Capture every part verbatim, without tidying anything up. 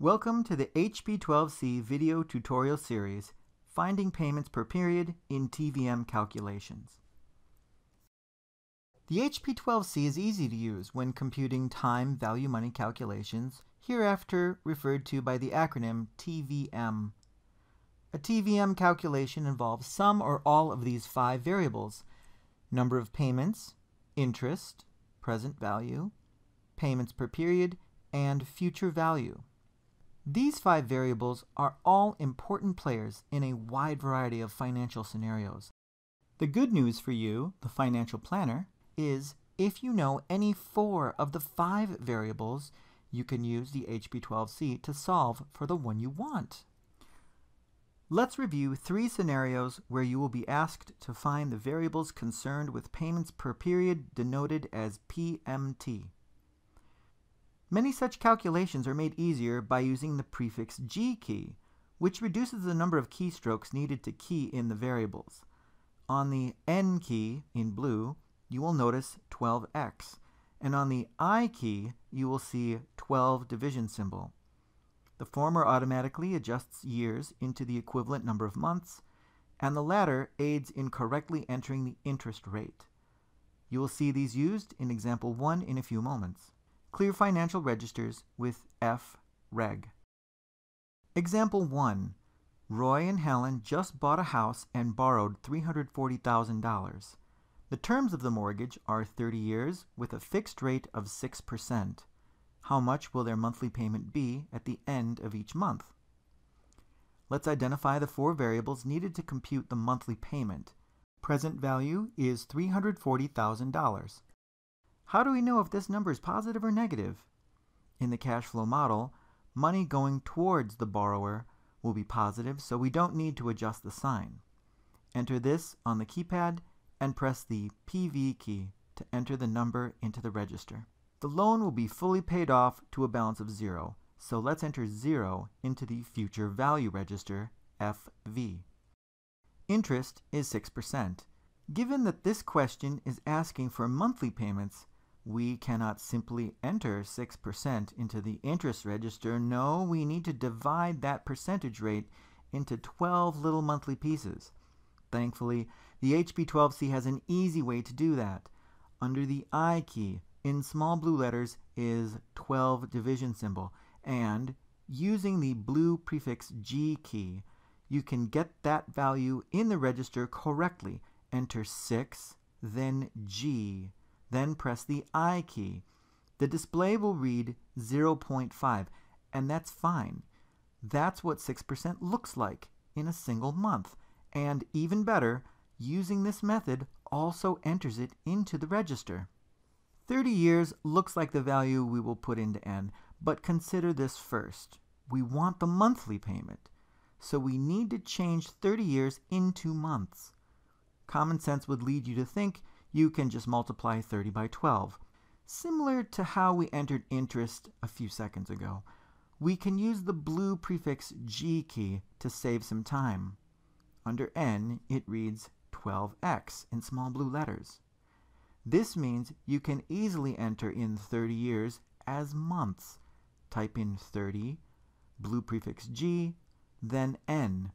Welcome to the H P twelve C video tutorial series, Finding Payments Per Period in T V M Calculations. The H P twelve C is easy to use when computing time value money calculations, hereafter referred to by the acronym T V M. A T V M calculation involves some or all of these five variables: number of payments, interest, present value, payments per period, and future value. These five variables are all important players in a wide variety of financial scenarios. The good news for you, the financial planner, is if you know any four of the five variables, you can use the H P twelve C to solve for the one you want. Let's review three scenarios where you will be asked to find the variables concerned with payments per period, denoted as P M T. Many such calculations are made easier by using the prefix G key, which reduces the number of keystrokes needed to key in the variables. On the N key, in blue, you will notice twelve x, and on the I key, you will see twelve division symbol. The former automatically adjusts years into the equivalent number of months, and the latter aids in correctly entering the interest rate. You will see these used in example one in a few moments. Clear financial registers with F Reg. Example one. Roy and Helen just bought a house and borrowed three hundred forty thousand dollars. The terms of the mortgage are thirty years with a fixed rate of six percent. How much will their monthly payment be at the end of each month? Let's identify the four variables needed to compute the monthly payment. Present value is three hundred forty thousand dollars. How do we know if this number is positive or negative? In the cash flow model, money going towards the borrower will be positive, so we don't need to adjust the sign. Enter this on the keypad and press the P V key to enter the number into the register. The loan will be fully paid off to a balance of zero, so let's enter zero into the future value register, F V. Interest is six percent. Given that this question is asking for monthly payments, we cannot simply enter six percent into the interest register. No, we need to divide that percentage rate into twelve little monthly pieces. Thankfully, the H P twelve C has an easy way to do that. Under the I key, in small blue letters, is twelve division symbol, and using the blue prefix G key, you can get that value in the register correctly. Enter six, then G, then press the I key. The display will read zero point five, and that's fine. That's what six percent looks like in a single month. And even better, using this method also enters it into the register. thirty years looks like the value we will put into N, but consider this first. We want the monthly payment, so we need to change thirty years into months. Common sense would lead you to think you can just multiply thirty by twelve. Similar to how we entered interest a few seconds ago, we can use the blue prefix G key to save some time. Under N, it reads twelve x in small blue letters. This means you can easily enter in thirty years as months. Type in thirty, blue prefix G, then N.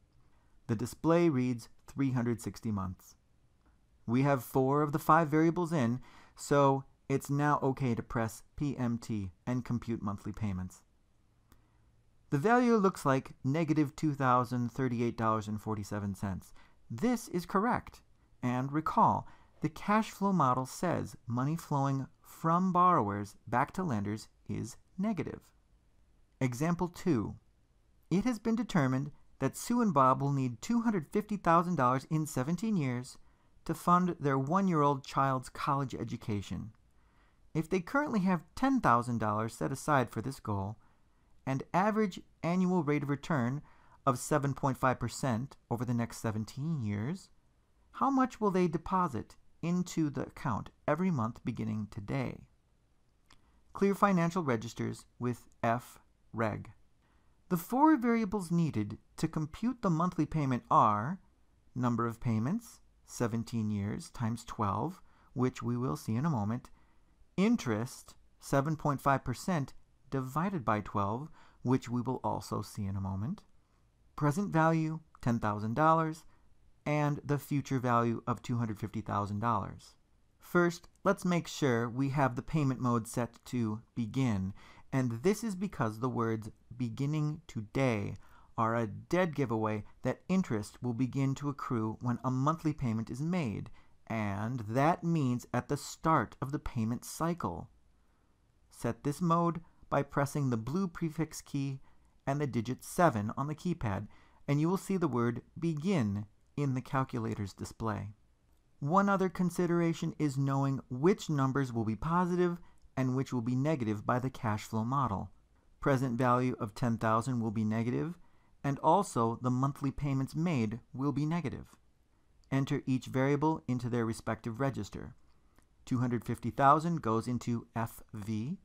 The display reads three hundred sixty months. We have four of the five variables in, so it's now okay to press P M T and compute monthly payments. The value looks like negative two thousand thirty-eight dollars and forty-seven cents. This is correct. And recall, the cash flow model says money flowing from borrowers back to lenders is negative. Example two. It has been determined that Sue and Bob will need two hundred fifty thousand dollars in seventeen years to fund their one-year-old child's college education. If they currently have ten thousand dollars set aside for this goal, an average annual rate of return of seven point five percent over the next seventeen years, how much will they deposit into the account every month beginning today? Clear financial registers with F Reg. The four variables needed to compute the monthly payment are number of payments, seventeen years times twelve, which we will see in a moment, interest, seven point five percent divided by twelve, which we will also see in a moment, present value ten thousand dollars, and the future value of two hundred fifty thousand dollars. First, let's make sure we have the payment mode set to begin, and this is because the words beginning today are a dead giveaway that interest will begin to accrue when a monthly payment is made, and that means at the start of the payment cycle. Set this mode by pressing the blue prefix key and the digit seven on the keypad, and you will see the word begin in the calculator's display. One other consideration is knowing which numbers will be positive and which will be negative by the cash flow model. Present value of ten thousand dollars will be negative, and also the monthly payments made will be negative. Enter each variable into their respective register. two hundred fifty thousand dollars goes into F V,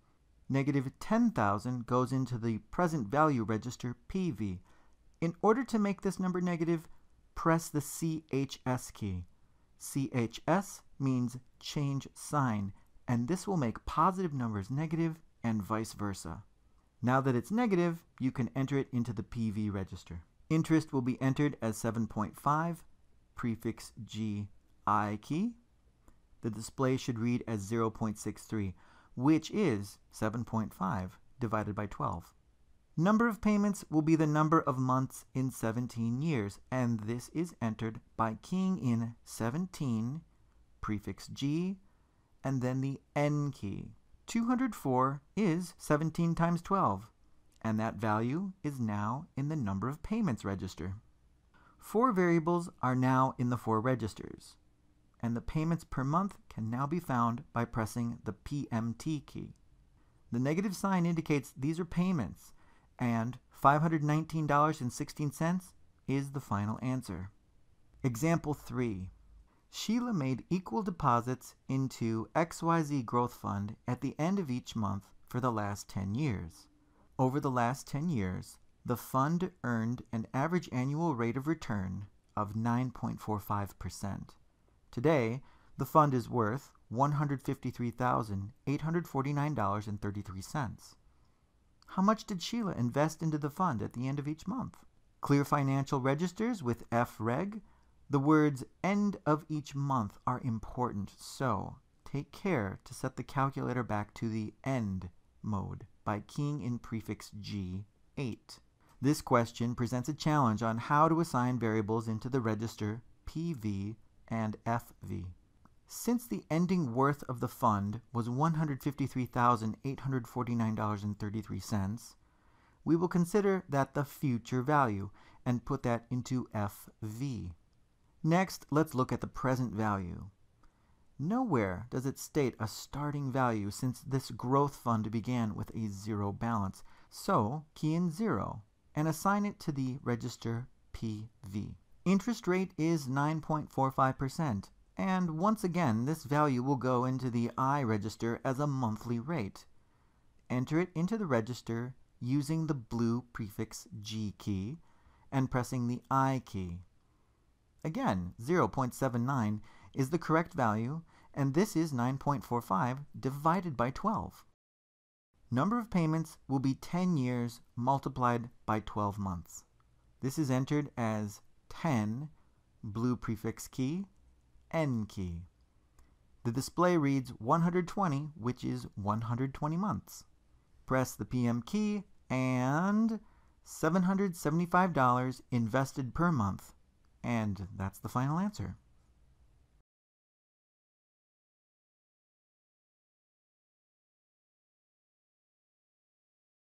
negative ten thousand dollars goes into the present value register P V. In order to make this number negative, press the C H S key. C H S means change sign, and this will make positive numbers negative and vice versa. Now that it's negative, you can enter it into the P V register. Interest will be entered as seven point five, prefix G, I key. The display should read as zero point six three, which is seven point five divided by twelve. Number of payments will be the number of months in seventeen years, and this is entered by keying in seventeen, prefix G, and then the N key. two hundred four is seventeen times twelve, and that value is now in the number of payments register. Four variables are now in the four registers, and the payments per month can now be found by pressing the P M T key. The negative sign indicates these are payments, and five hundred nineteen dollars and sixteen cents is the final answer. Example three. Sheila made equal deposits into X Y Z Growth Fund at the end of each month for the last ten years. Over the last ten years, the fund earned an average annual rate of return of nine point four five percent. Today, the fund is worth one hundred fifty-three thousand eight hundred forty-nine dollars and thirty-three cents. How much did Sheila invest into the fund at the end of each month? Clear financial registers with F reg. The words end of each month are important, so take care to set the calculator back to the end mode by keying in prefix G eight. This question presents a challenge on how to assign variables into the register P V and F V. Since the ending worth of the fund was one hundred fifty-three thousand eight hundred forty-nine dollars and thirty-three cents, we will consider that the future value and put that into F V. Next, let's look at the present value. Nowhere does it state a starting value since this growth fund began with a zero balance, so key in zero and assign it to the register P V. Interest rate is nine point four five percent. And once again, this value will go into the I register as a monthly rate. Enter it into the register using the blue prefix G key and pressing the I key. Again, zero point seven nine is the correct value, and this is nine point four five divided by twelve. Number of payments will be ten years multiplied by twelve months. This is entered as ten, blue prefix key, N key. The display reads one hundred twenty, which is one hundred twenty months. Press the P M key and seven hundred seventy-five dollars invested per month. And that's the final answer.